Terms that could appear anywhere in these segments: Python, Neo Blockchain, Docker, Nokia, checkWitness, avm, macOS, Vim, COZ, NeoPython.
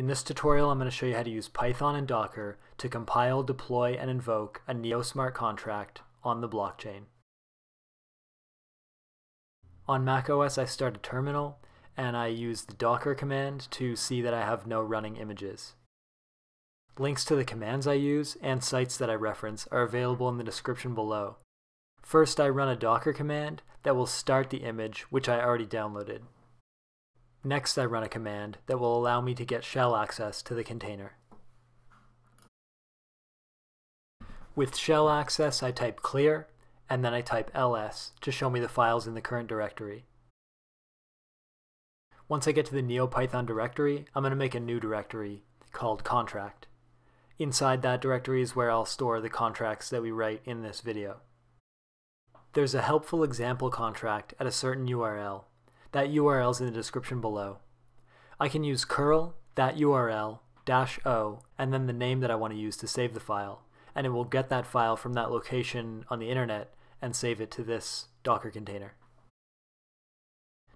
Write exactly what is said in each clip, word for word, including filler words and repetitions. In this tutorial, I'm going to show you how to use Python and Docker to compile, deploy, and invoke a Neo smart contract on the blockchain. On macOS, I start a terminal and I use the Docker command to see that I have no running images. Links to the commands I use and sites that I reference are available in the description below. First, I run a Docker command that will start the image, which I already downloaded. Next, I run a command that will allow me to get shell access to the container. With shell access, I type clear, and then I type ls to show me the files in the current directory. Once I get to the NeoPython directory, I'm going to make a new directory called contract. Inside that directory is where I'll store the contracts that we write in this video. There's a helpful example contract at a certain U R L. That U R L is in the description below. I can use curl, that U R L, dash o, and then the name that I want to use to save the file, and it will get that file from that location on the internet and save it to this Docker container.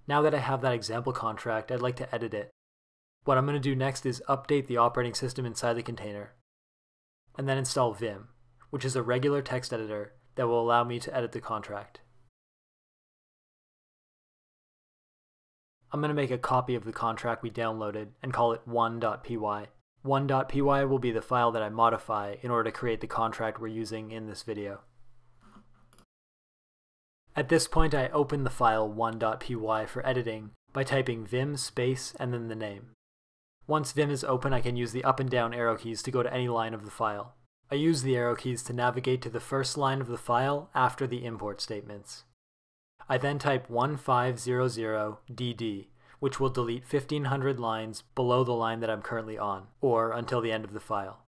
Now that I have that example contract, I'd like to edit it. What I'm going to do next is update the operating system inside the container, and then install Vim, which is a regular text editor that will allow me to edit the contract. I'm going to make a copy of the contract we downloaded and call it one dot p y. one dot p y will be the file that I modify in order to create the contract we're using in this video. At this point, I open the file one dot p y for editing by typing vim space and then the name. Once Vim is open, I can use the up and down arrow keys to go to any line of the file. I use the arrow keys to navigate to the first line of the file after the import statements. I then type fifteen hundred D D, which will delete fifteen hundred lines below the line that I'm currently on, or until the end of the file.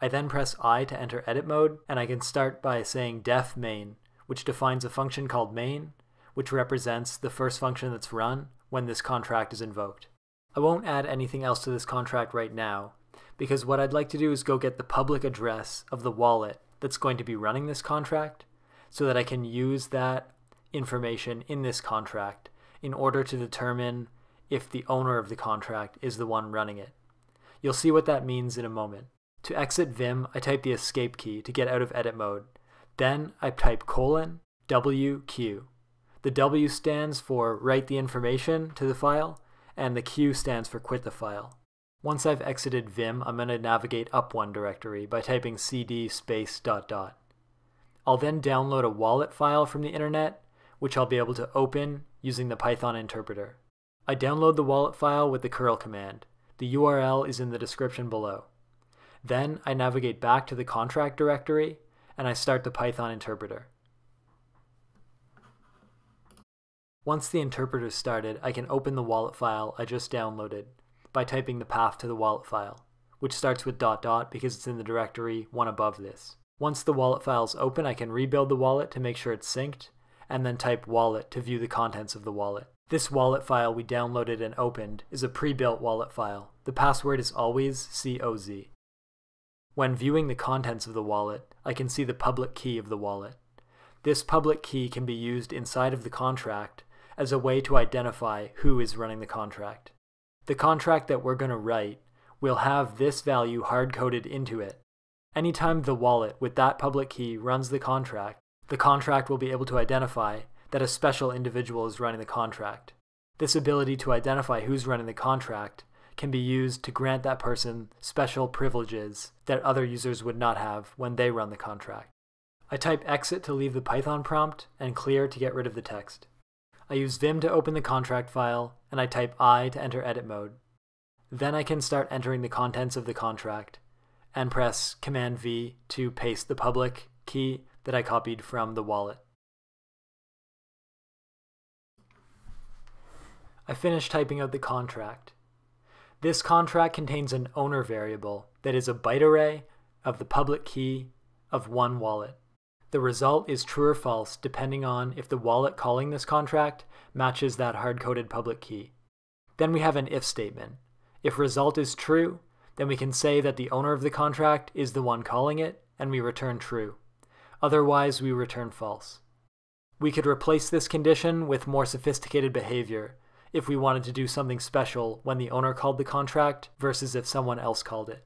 I then press I to enter edit mode, and I can start by saying def main, which defines a function called main, which represents the first function that's run when this contract is invoked. I won't add anything else to this contract right now, because what I'd like to do is go get the public address of the wallet that's going to be running this contract, so that I can use that information in this contract in order to determine if the owner of the contract is the one running it. You'll see what that means in a moment. To exit Vim, I type the escape key to get out of edit mode. Then I type colon W Q. The W stands for write the information to the file, and the Q stands for quit the file. Once I've exited Vim, I'm going to navigate up one directory by typing cd space dot dot. I'll then download a wallet file from the internet, which I'll be able to open using the Python interpreter. I download the wallet file with the curl command. The U R L is in the description below. Then I navigate back to the contract directory and I start the Python interpreter. Once the interpreter is started, I can open the wallet file I just downloaded by typing the path to the wallet file, which starts with dot dot because it's in the directory one above this. Once the wallet file is open, I can rebuild the wallet to make sure it's synced, and then type wallet to view the contents of the wallet. This wallet file we downloaded and opened is a pre-built wallet file. The password is always C O Z. When viewing the contents of the wallet, I can see the public key of the wallet. This public key can be used inside of the contract as a way to identify who is running the contract. The contract that we're going to write will have this value hard-coded into it. Anytime the wallet with that public key runs the contract, the contract will be able to identify that a special individual is running the contract. This ability to identify who's running the contract can be used to grant that person special privileges that other users would not have when they run the contract. I type exit to leave the Python prompt and clear to get rid of the text. I use Vim to open the contract file, and I type I to enter edit mode. Then I can start entering the contents of the contract and press Command V to paste the public key that I copied from the wallet. I finished typing out the contract. This contract contains an owner variable that is a byte array of the public key of one wallet. The result is true or false depending on if the wallet calling this contract matches that hard-coded public key. Then we have an if statement. If result is true, then we can say that the owner of the contract is the one calling it, and we return true. Otherwise, we return false. We could replace this condition with more sophisticated behavior if we wanted to do something special when the owner called the contract versus if someone else called it.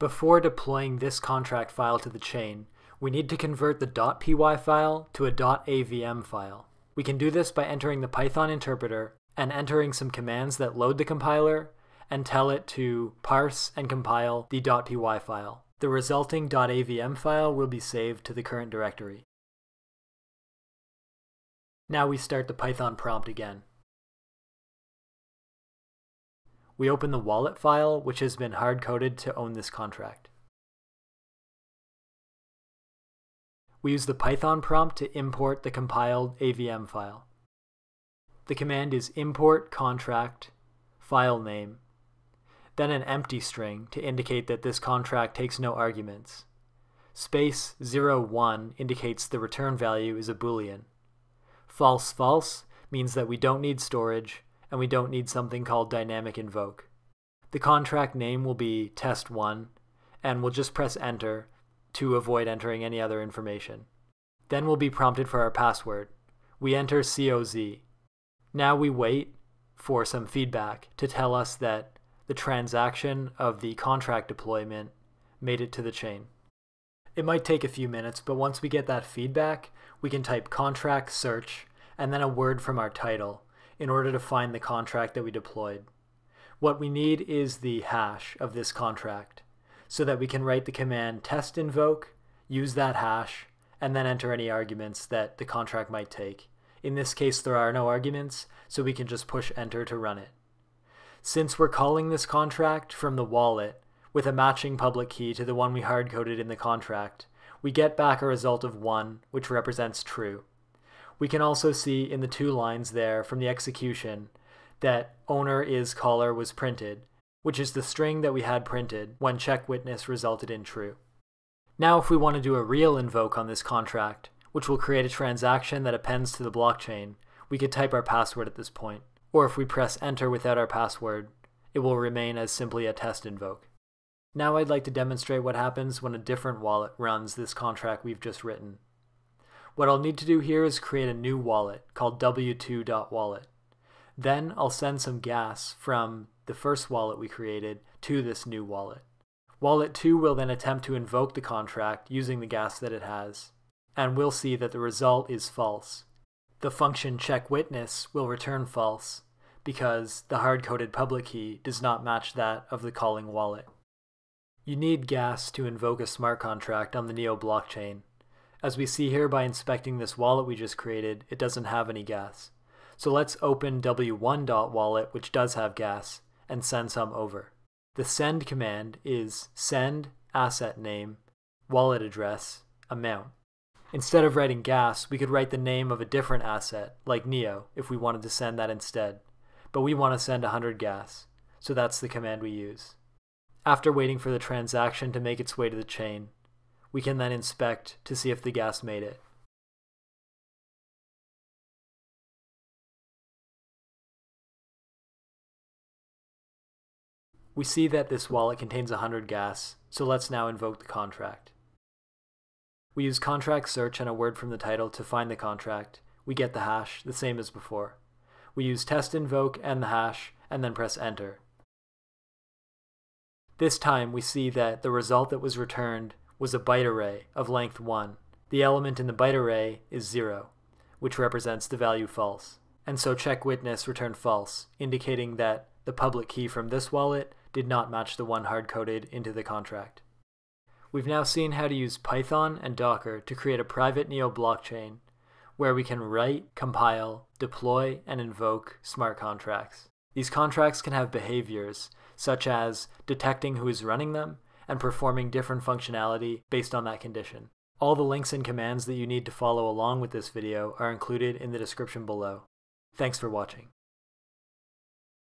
Before deploying this contract file to the chain, we need to convert the .py file to a .avm file. We can do this by entering the Python interpreter and entering some commands that load the compiler and tell it to parse and compile the .py file. The resulting .avm file will be saved to the current directory. Now we start the Python prompt again. We open the wallet file, which has been hard-coded to own this contract. We use the Python prompt to import the compiled A V M file. The command is import contract file name, then an empty string to indicate that this contract takes no arguments. Space zero one indicates the return value is a Boolean. False false means that we don't need storage and we don't need something called dynamic invoke. The contract name will be test one, and we'll just press enter to avoid entering any other information. Then we'll be prompted for our password. We enter C O Z. Now we wait for some feedback to tell us that the transaction of the contract deployment made it to the chain. It might take a few minutes, but once we get that feedback, we can type contract search and then a word from our title in order to find the contract that we deployed. What we need is the hash of this contract so that we can write the command test invoke, use that hash, and then enter any arguments that the contract might take. In this case, there are no arguments, so we can just push enter to run it. Since we're calling this contract from the wallet with a matching public key to the one we hard-coded in the contract, we get back a result of one, which represents true. We can also see in the two lines there from the execution that owner is caller was printed, which is the string that we had printed when checkWitness resulted in true. Now if we want to do a real invoke on this contract, which will create a transaction that appends to the blockchain, we could type our password at this point, or if we press enter without our password, it will remain as simply a test invoke. Now I'd like to demonstrate what happens when a different wallet runs this contract we've just written. What I'll need to do here is create a new wallet called w two dot wallet. Then I'll send some gas from the first wallet we created to this new wallet. Wallet two will then attempt to invoke the contract using the gas that it has, and we'll see that the result is false. The function checkWitness will return false because the hard-coded public key does not match that of the calling wallet. You need gas to invoke a smart contract on the Neo blockchain. As we see here by inspecting this wallet we just created, it doesn't have any gas. So let's open w one dot wallet, which does have gas, and send some over. The send command is send asset name, wallet address, amount. Instead of writing gas, we could write the name of a different asset, like Neo, if we wanted to send that instead. But we want to send one hundred gas, so that's the command we use. After waiting for the transaction to make its way to the chain, we can then inspect to see if the gas made it. We see that this wallet contains one hundred gas, so let's now invoke the contract. We use contract search and a word from the title to find the contract. We get the hash, the same as before. We use test invoke and the hash, and then press enter. This time we see that the result that was returned was a byte array of length one. The element in the byte array is zero, which represents the value false. And so checkWitness returned false, indicating that the public key from this wallet did not match the one hard-coded into the contract. We've now seen how to use Python and Docker to create a private Neo blockchain where we can write, compile, deploy, and invoke smart contracts. These contracts can have behaviors such as detecting who is running them and performing different functionality based on that condition. All the links and commands that you need to follow along with this video are included in the description below. Thanks for watching.